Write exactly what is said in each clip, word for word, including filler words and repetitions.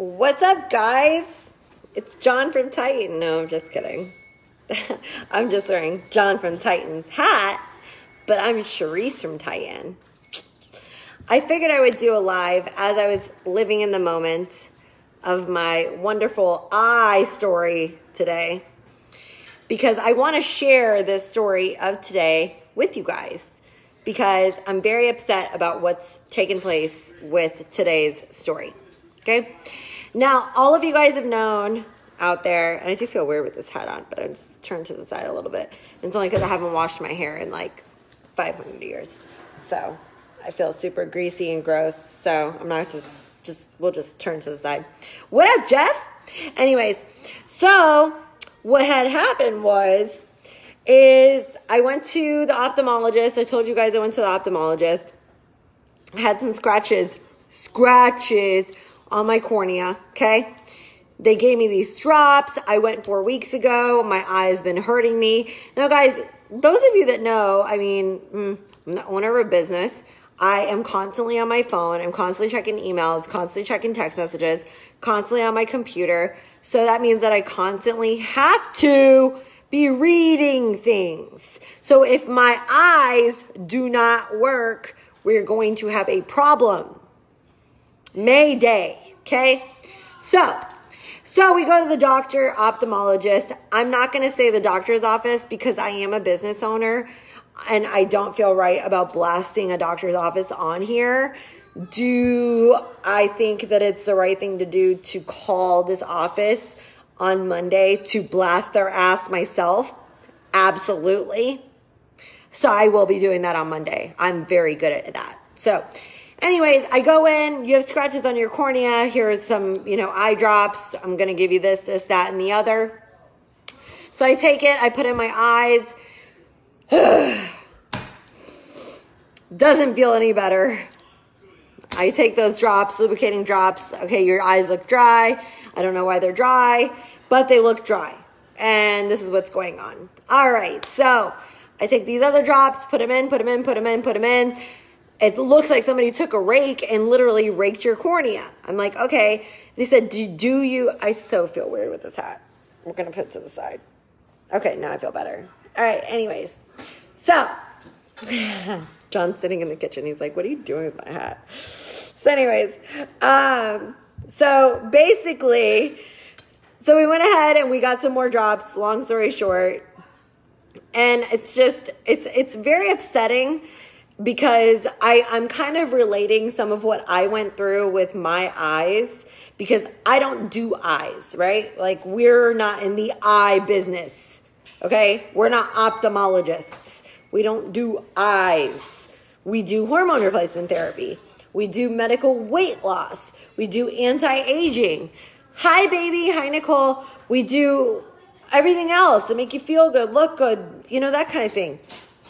What's up, guys? It's John from Titan. No, I'm just kidding. I'm just wearing John from Titan's hat, but I'm Sharisse from Titan. I figured I would do a live as I was living in the moment of my wonderful eye story today, because I want to share this story of today with you guys, because I'm very upset about what's taken place with today's story, okay? Now, all of you guys have known out there, and I do feel weird with this hat on, but I'm just turned to the side a little bit. It's only because I haven't washed my hair in like five hundred years, so I feel super greasy and gross, so I'm not just, just we'll just turn to the side. What up, Jeff? Anyways, so what had happened was, is I went to the ophthalmologist. I told you guys I went to the ophthalmologist. I had some scratches, scratches on my cornea, okay? They gave me these drops. I went four weeks ago. My eye has been hurting me. Now, guys, those of you that know, I mean, I'm the owner of a business. I am constantly on my phone. I'm constantly checking emails, constantly checking text messages, constantly on my computer. So that means that I constantly have to be reading things. So if my eyes do not work, we're going to have a problem. Mayday, okay? So, so we go to the doctor, ophthalmologist. I'm not gonna say the doctor's office because I am a business owner and I don't feel right about blasting a doctor's office on here. Do I think that it's the right thing to do to call this office on Monday to blast their ass myself? Absolutely. So I will be doing that on Monday. I'm very good at that. So anyways, I go in, you have scratches on your cornea. Here's some, you know, eye drops. I'm going to give you this, this, that, and the other. So I take it, I put in my eyes. Doesn't feel any better. I take those drops, lubricating drops. Okay, your eyes look dry. I don't know why they're dry, but they look dry. And this is what's going on. All right, so I take these other drops, put them in, put them in, put them in, put them in. It looks like somebody took a rake and literally raked your cornea. I'm like, okay. They said, do, do you, I so feel weird with this hat. We're gonna put it to the side. Okay, now I feel better. All right, anyways, so John's sitting in the kitchen. He's like, what are you doing with my hat? So anyways, um, so basically, so we went ahead and we got some more drops, long story short. And it's just, it's, it's very upsetting because I, I'm kind of relating some of what I went through with my eyes because I don't do eyes, right? Like we're not in the eye business, okay? We're not ophthalmologists. We don't do eyes. We do hormone replacement therapy. We do medical weight loss. We do anti-aging. Hi, baby. Hi, Nicole. We do everything else to make you feel good, look good, you know, that kind of thing.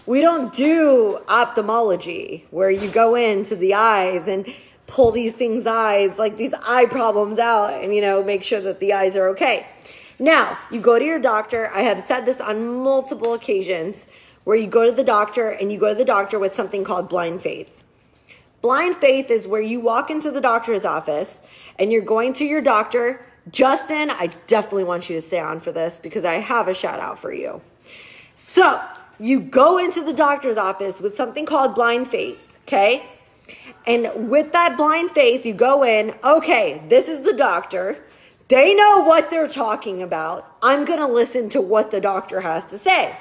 We don't do ophthalmology where you go into the eyes and pull these things eyes, like these eye problems out and, you know, make sure that the eyes are okay. Now, you go to your doctor. I have said this on multiple occasions, where you go to the doctor and you go to the doctor with something called blind faith. Blind faith is where you walk into the doctor's office and you're going to your doctor. Justin, I definitely want you to stay on for this because I have a shout out for you. So you go into the doctor's office with something called blind faith, okay? And with that blind faith, you go in, okay, this is the doctor. They know what they're talking about. I'm gonna listen to what the doctor has to say,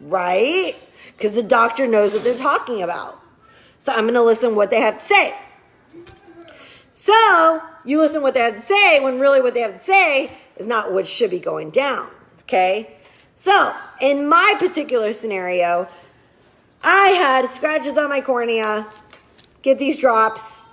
right? Because the doctor knows what they're talking about. So I'm going to listen what they have to say. So you listen what they have to say when really what they have to say is not what should be going down, okay? So in my particular scenario, I had scratches on my cornea, get these drops,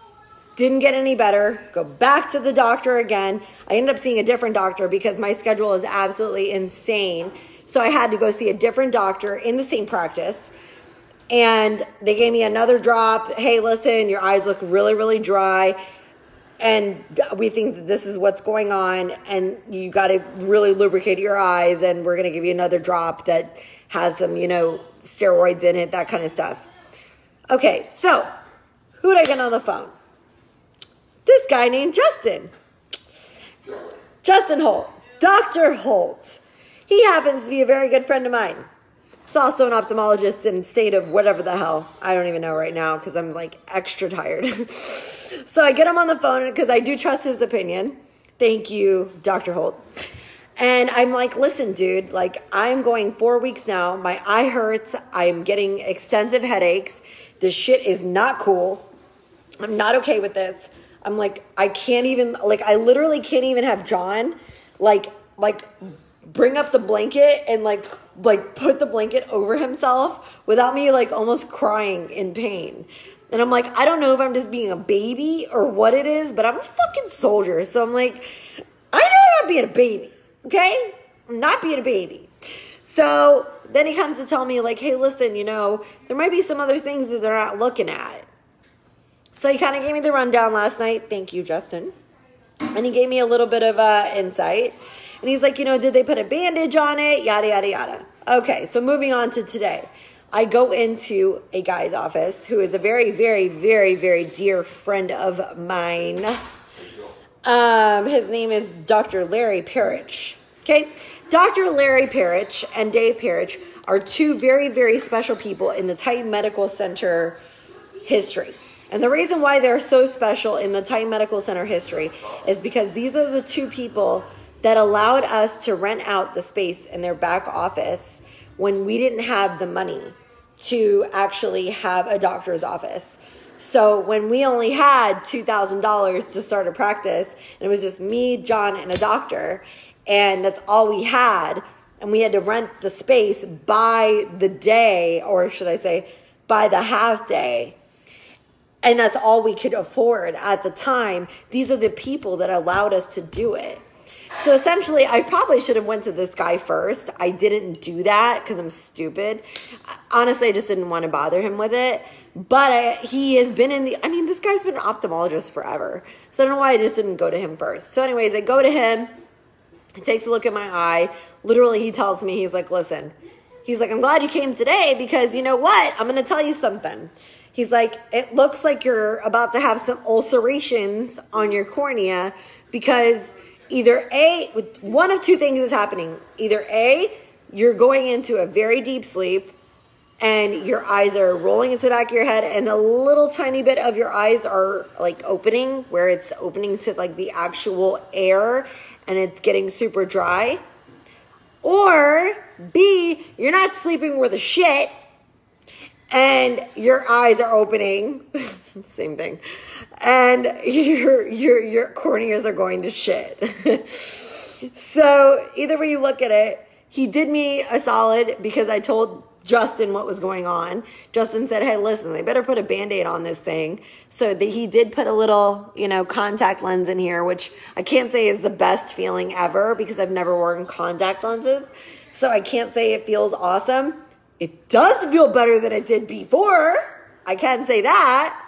didn't get any better, go back to the doctor again. I ended up seeing a different doctor because my schedule is absolutely insane. So I had to go see a different doctor in the same practice. And they gave me another drop. Hey, listen, your eyes look really, really dry. And we think that this is what's going on. And you got to really lubricate your eyes. And we're going to give you another drop that has some, you know, steroids in it, that kind of stuff. Okay, so who did I get on the phone? This guy named Justin. Justin Holt, Doctor Holt. He happens to be a very good friend of mine. He's also an ophthalmologist in state of whatever the hell. I don't even know right now because I'm like extra tired. So I get him on the phone because I do trust his opinion. Thank you, Doctor Holt. And I'm like, listen, dude, like I'm going four weeks now. My eye hurts. I'm getting extensive headaches. This shit is not cool. I'm not okay with this. I'm like, I can't even, like, I literally can't even have John, like, like bring up the blanket and like, like put the blanket over himself without me like almost crying in pain. And I'm like, I don't know if I'm just being a baby or what it is, but I'm a fucking soldier. So I'm like, I know I'm not being a baby. Okay? I'm not being a baby. So then he comes to tell me like, hey, listen, you know, there might be some other things that they're not looking at. So he kind of gave me the rundown last night. Thank you, Justin. And he gave me a little bit of uh, insight. And he's like, you know, did they put a bandage on it? Yada, yada, yada. Okay, so moving on to today. I go into a guy's office who is a very, very, very, very dear friend of mine. Um, his name is Doctor Larry Perich. Okay, Doctor Larry Perich and Dave Perich are two very, very special people in the Titan Medical Center history. And the reason why they're so special in the Titan Medical Center history is because these are the two people that allowed us to rent out the space in their back office when we didn't have the money to actually have a doctor's office. So when we only had two thousand dollars to start a practice, and it was just me, John, and a doctor, and that's all we had, and we had to rent the space by the day, or should I say, by the half day, and that's all we could afford at the time. These are the people that allowed us to do it. So essentially, I probably should have went to this guy first. I didn't do that because I'm stupid. Honestly, I just didn't want to bother him with it. But I, he has been in the, I mean, this guy's been an ophthalmologist forever. So I don't know why I just didn't go to him first. So anyways, I go to him. He takes a look at my eye. Literally, he tells me, he's like, listen. He's like, I'm glad you came today because you know what? I'm going to tell you something. He's like, it looks like you're about to have some ulcerations on your cornea because either A, one of two things is happening. Either A, you're going into a very deep sleep and your eyes are rolling into the back of your head and a little tiny bit of your eyes are like opening where it's opening to like the actual air and it's getting super dry. Or B, you're not sleeping worth a shit and your eyes are opening. Same thing. And your, your, your corneas are going to shit. So either way you look at it, he did me a solid because I told Justin what was going on. Justin said, hey, listen, they better put a Band-Aid on this thing. So that he did put a little, you know, contact lens in here, which I can't say is the best feeling ever because I've never worn contact lenses. So I can't say it feels awesome. It does feel better than it did before. I can say that.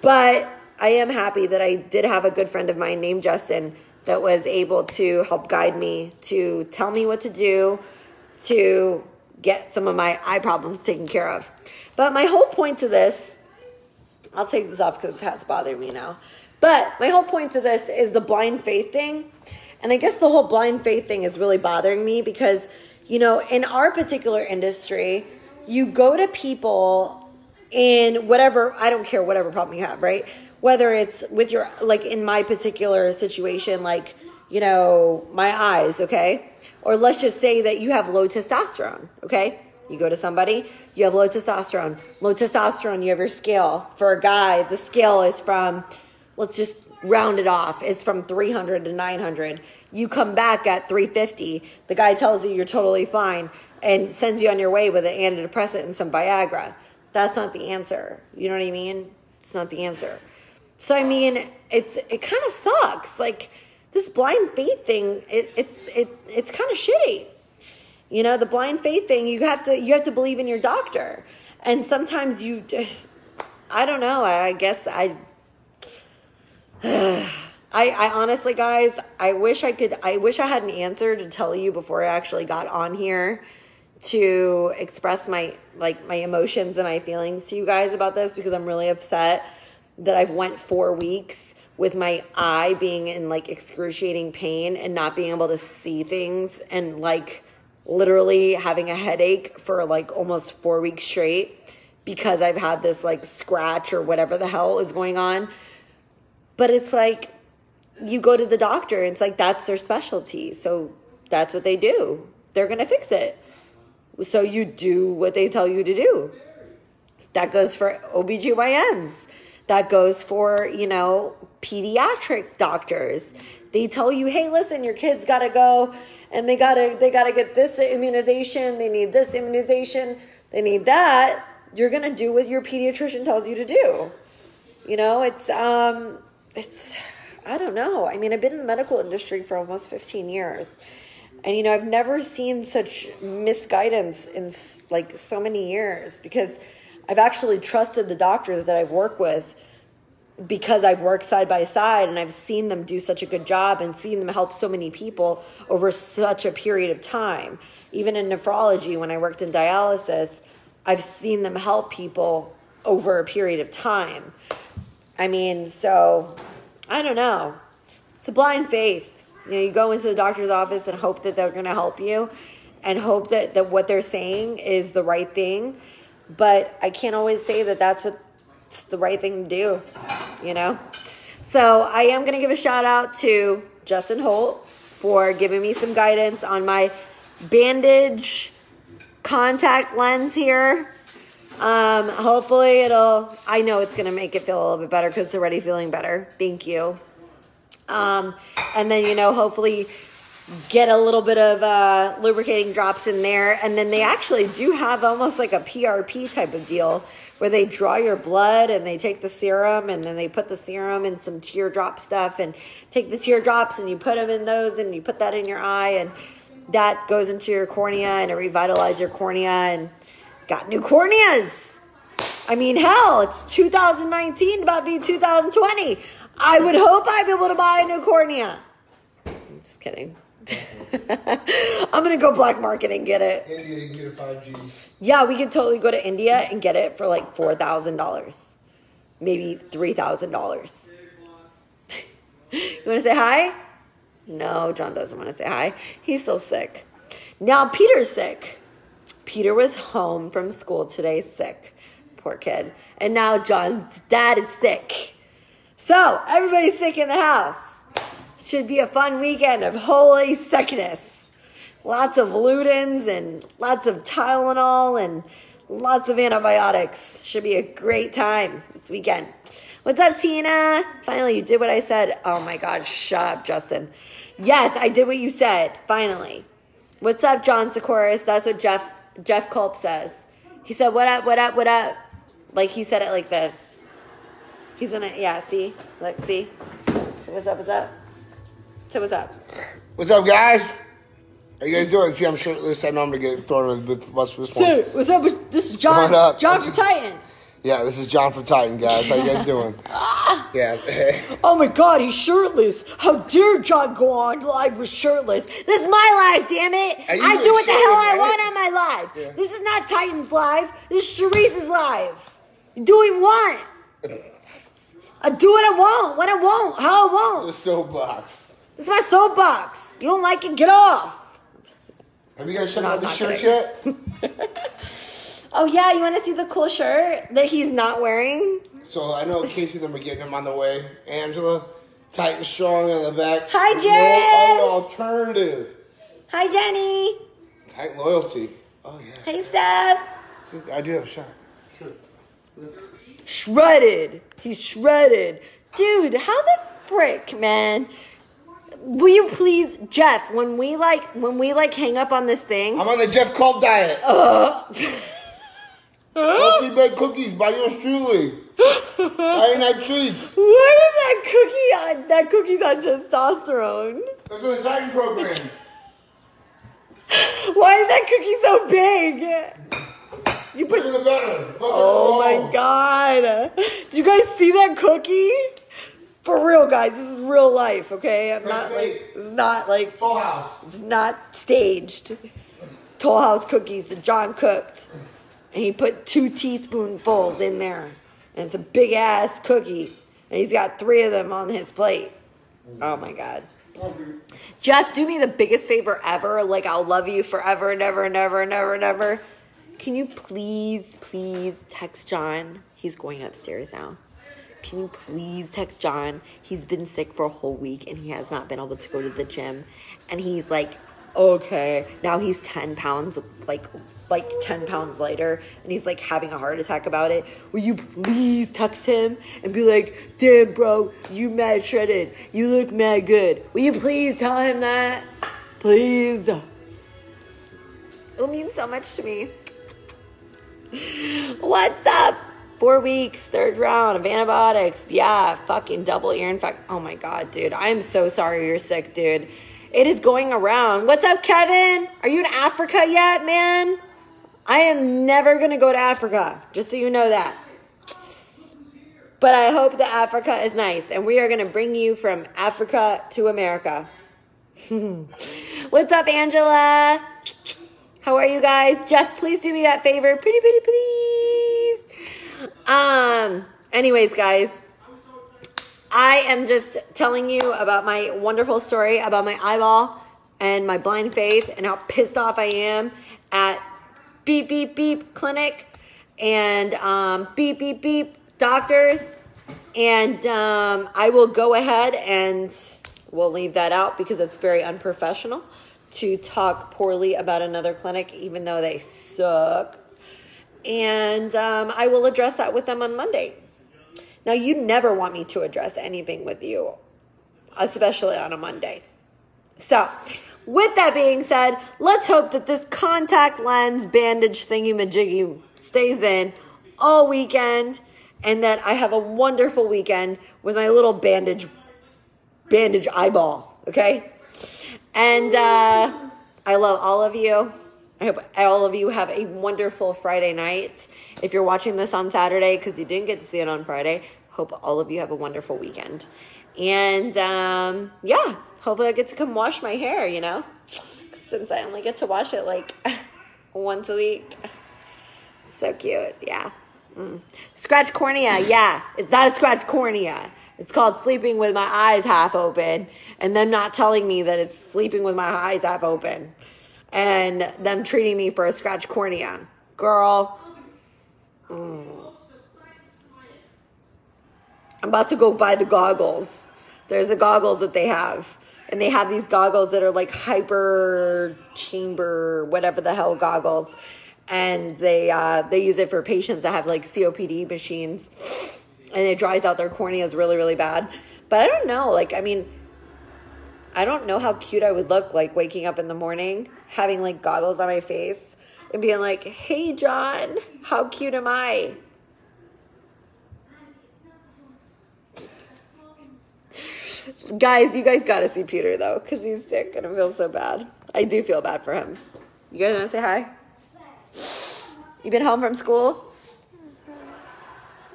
But I am happy that I did have a good friend of mine named Justin that was able to help guide me, to tell me what to do, to get some of my eye problems taken care of. But my whole point to this, I'll take this off because it has bothered me now. But my whole point to this is the blind faith thing. And I guess the whole blind faith thing is really bothering me because, you know, in our particular industry, you go to people in whatever, I don't care whatever problem you have, right? Whether it's with your, like in my particular situation, like, you know, my eyes, okay? Or let's just say that you have low testosterone, okay? You go to somebody, you have low testosterone. Low testosterone, you have your scale. For a guy, the scale is from, let's just round it off. It's from three hundred to nine hundred. You come back at three fifty. The guy tells you you're totally fine and sends you on your way with an antidepressant and some Viagra. That's not the answer. You know what I mean? It's not the answer. So, I mean, it's it kind of sucks. Like, this blind faith thing, it, it's it it's kind of shitty. You know, the blind faith thing, you have to you have to believe in your doctor. And sometimes you just, I don't know, I guess I, I, I honestly, guys, I wish I could, I wish I had an answer to tell you before I actually got on here to express my like my emotions and my feelings to you guys about this because I'm really upset that I've went four weeks with my eye being in like excruciating pain and not being able to see things and like literally having a headache for like almost four weeks straight because I've had this like scratch or whatever the hell is going on. But it's like you go to the doctor and it's like that's their specialty. So that's what they do. They're going to fix it. So you do what they tell you to do. That goes for O B G Y Ns. That goes for, you know, pediatric doctors. They tell you, hey, listen, your kid's got to go and they got to they got to get this immunization. They need this immunization. They need that. You're going to do what your pediatrician tells you to do. You know, it's, um, it's, I don't know. I mean, I've been in the medical industry for almost fifteen years. And, you know, I've never seen such misguidance in like so many years because I've actually trusted the doctors that I've worked with because I've worked side by side and I've seen them do such a good job and seen them help so many people over such a period of time. Even in nephrology, when I worked in dialysis, I've seen them help people over a period of time. I mean, so I don't know. It's a blind faith. You know, you go into the doctor's office and hope that they're going to help you and hope that, that what they're saying is the right thing. But I can't always say that that's what's the right thing to do, you know? So I am going to give a shout out to Justin Holt for giving me some guidance on my bandage contact lens here. Um, hopefully it'll, I know it's going to make it feel a little bit better because it's already feeling better. Thank you. Um, and then, you know, hopefully get a little bit of uh, lubricating drops in there. And then they actually do have almost like a P R P type of deal where they draw your blood and they take the serum and then they put the serum in some teardrop stuff and take the teardrops and you put them in those and you put that in your eye and that goes into your cornea and it revitalizes your cornea and got new corneas. I mean, hell, it's two thousand nineteen, about to be two thousand twenty. I would hope I'd be able to buy a new cornea. I'm just kidding. I'm going to go black market and get it. India, you can get it five G's. Yeah, we could totally go to India and get it for like four thousand dollars. Maybe three thousand dollars. You want to say hi? No, John doesn't want to say hi. He's still sick. Now Peter's sick. Peter was home from school today sick. Poor kid. And now John's dad is sick. So, everybody's sick in the house. Should be a fun weekend of holy sickness. Lots of Ludens and lots of Tylenol and lots of antibiotics. Should be a great time this weekend. What's up, Tina? Finally, you did what I said. Oh, my God. Shut up, Justin. Yes, I did what you said. Finally. What's up, John Tsikouris? That's what Jeff, Jeff Culp says. He said, what up, what up, what up? Like, he said it like this. He's in it. Yeah, see? Look, see? So what's up, what's up? So what's up? What's up, guys? How you guys doing? See, I'm shirtless. I know I'm going to get thrown in the bus for this one. Dude, what's up? This is John. What up? John from Titan. Yeah, this is John from Titan, guys. How you guys doing? Yeah. Oh, my God. He's shirtless. How dare John go on live with shirtless? This is my life, damn it. I, I do what the hell I right? want on my live. Yeah. This is not Titan's live. This is Sharisse's live. Do what you want. I do what I want, when I want, how I want. The soapbox. This is my soapbox. You don't like it, get off. Have you guys checked out the shirt yet? Oh, yeah, you want to see the cool shirt that he's not wearing? So I know Casey and them are getting him on the way. Angela, tight and strong on the back. Hi, Jen. No alternative. Hi, Jenny. Tight loyalty. Oh, yeah. Hey, Steph. I do have a shot. Sure. Shredded. He's shredded. Dude, how the frick, man? Will you please, Jeff, when we like when we like hang up on this thing. I'm on the Jeff Culp diet. Uh. Healthy bed cookies by yours truly. Friday night treats. What is that cookie on? That cookie's on testosterone. That's an exciting program. Why is that cookie so big? You put the better. Oh my God! Do you guys see that cookie? For real, guys, this is real life. Okay, I'm not like it's not like Full House. It's not staged. It's Toll House cookies that John cooked, and he put two teaspoonfuls in there, and it's a big ass cookie. And he's got three of them on his plate. Oh, my God. Jeff, do me the biggest favor ever. Like, I'll love you forever and ever and ever and ever and ever. Can you please, please text John? He's going upstairs now. Can you please text John? He's been sick for a whole week, and he has not been able to go to the gym. And he's like, okay. Now he's ten pounds, like, like ten pounds lighter, and he's, like, having a heart attack about it. Will you please text him and be like, damn, bro, you mad shredded. You look mad good. Will you please tell him that? Please. It'll mean so much to me. What's up? Four weeks, third round of antibiotics. Yeah, fucking double ear infection. Oh, my God, dude. I am so sorry you're sick, dude. It is going around. What's up, Kevin? Are you in Africa yet, man? I am never going to go to Africa, just so you know that. But I hope that Africa is nice, and we are going to bring you from Africa to America. What's up, Angela? How are you guys? Jeff, please do me that favor. Pretty, pretty, please. Um, anyways, guys, I am just telling you about my wonderful story about my eyeball and my blind faith and how pissed off I am at beep, beep, beep clinic and um, beep, beep, beep doctors. And um, I will go ahead and we'll leave that out because it's very unprofessional to talk poorly about another clinic, even though they suck. And um, I will address that with them on Monday. Now, you never want me to address anything with you, especially on a Monday. So, with that being said, let's hope that this contact lens bandage thingy-majiggy stays in all weekend and that I have a wonderful weekend with my little bandage, bandage eyeball, okay? And uh, I love all of you. I hope all of you have a wonderful Friday night. If you're watching this on Saturday because you didn't get to see it on Friday, hope all of you have a wonderful weekend. And, um, yeah, hopefully I get to come wash my hair, you know, since I only get to wash it, like, once a week. So cute, yeah. Mm. Scratch cornea, yeah. It's not a scratch cornea. It's called sleeping with my eyes half open and them not telling me that it's sleeping with my eyes half open. And them treating me for a scratch cornea. Girl. Mm. I'm about to go buy the goggles. There's the goggles that they have. And they have these goggles that are like hyper chamber, whatever the hell goggles. And they, uh, they use it for patients that have like C O P D machines. And it dries out their corneas really, really bad. But I don't know. Like, I mean... I don't know how cute I would look, like, waking up in the morning, having, like, goggles on my face, and being like, hey, John, how cute am I? Guys, you guys got to see Peter, though, because he's sick, and I feel so bad. I do feel bad for him. You guys want to say hi? You been home from school?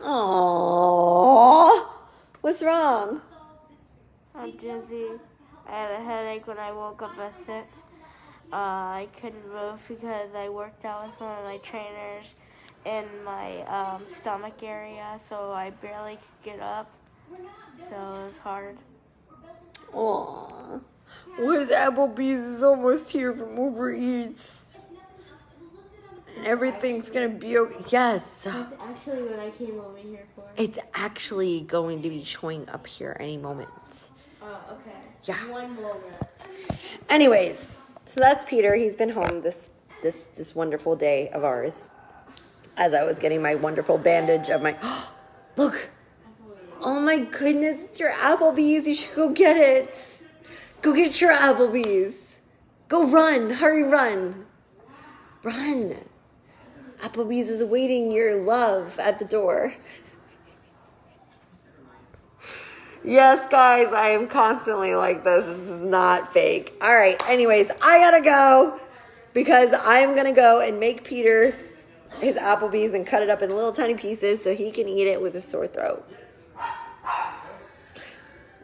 Aww. What's wrong? I'm dizzy. I had a headache when I woke up at six. Uh, I couldn't move because I worked out with one of my trainers in my um, stomach area, so I barely could get up. So it was hard. Aww. Well, his Applebee's is almost here from Uber Eats. And everything's going to be okay. Yes. That's actually what I came over here for. It's actually going to be showing up here any moment. Oh, okay. Yeah. One moment. Anyways, so that's Peter. He's been home this this this wonderful day of ours. As I was getting my wonderful bandage of my oh, look. Oh my goodness, it's your Applebee's. You should go get it. Go get your Applebee's. Go run. Hurry, run. Run. Applebee's is awaiting your love at the door. Yes, guys, I am constantly like this. This is not fake. All right, anyways, I gotta go because I'm gonna go and make Peter his Applebee's and cut it up in little tiny pieces so he can eat it with a sore throat.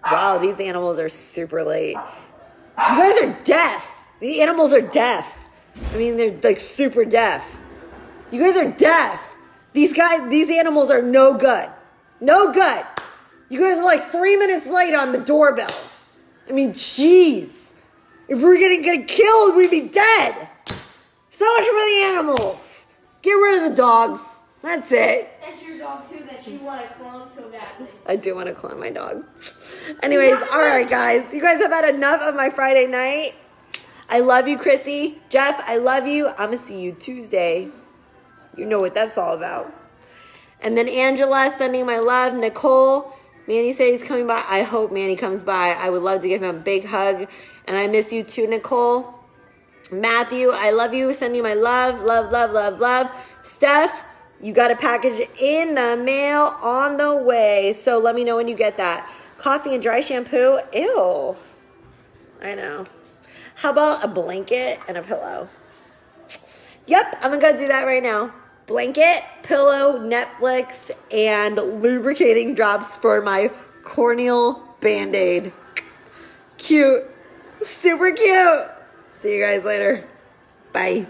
Wow, these animals are super late. You guys are deaf. The animals are deaf. I mean, they're like super deaf. You guys are deaf. These guys, these animals are no good. No good. You guys are like three minutes late on the doorbell. I mean, jeez. If we're gonna get killed, we'd be dead. So much for the animals. Get rid of the dogs. That's it. That's your dog too that you want to clone so badly. I do want to clone my dog. Anyways, all right, guys. You guys have had enough of my Friday night. I love you, Chrissy. Jeff, I love you. I'm gonna see you Tuesday. You know what that's all about. And then Angela, sending my love. Nicole, Manny said he's coming by. I hope Manny comes by. I would love to give him a big hug. And I miss you too, Nicole. Matthew, I love you. Send you my love. Love, love, love, love. Steph, you got a package in the mail on the way. So let me know when you get that. Coffee and dry shampoo. Ew. I know. How about a blanket and a pillow? Yep, I'm going to go do that right now. Blanket, pillow, Netflix, and lubricating drops for my corneal band-aid. Cute. Super cute. See you guys later. Bye.